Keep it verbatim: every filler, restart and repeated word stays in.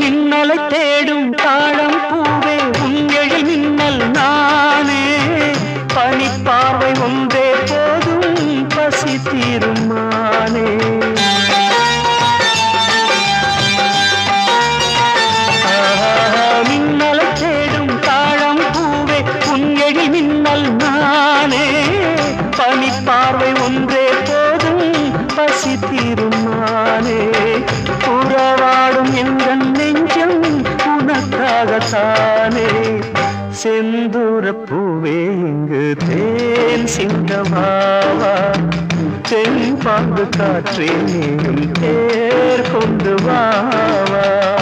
मिन्नले तेडुं ताळं पूवे उन्नेळि मिन्नल नाने पनी पार्वै ओंदे पोदुं पसी तीरुं माने मिन्नले तेडुं ताळं पूवे उन्नेळि मिन्नल नाने पनी पार्वै ओंदे पोदुं पसी तीरुं माने सेंदूर पूवे इंगु तेन सिंधवावा तेन पांग काट्रे नीयुम तेर कोंदु वावा।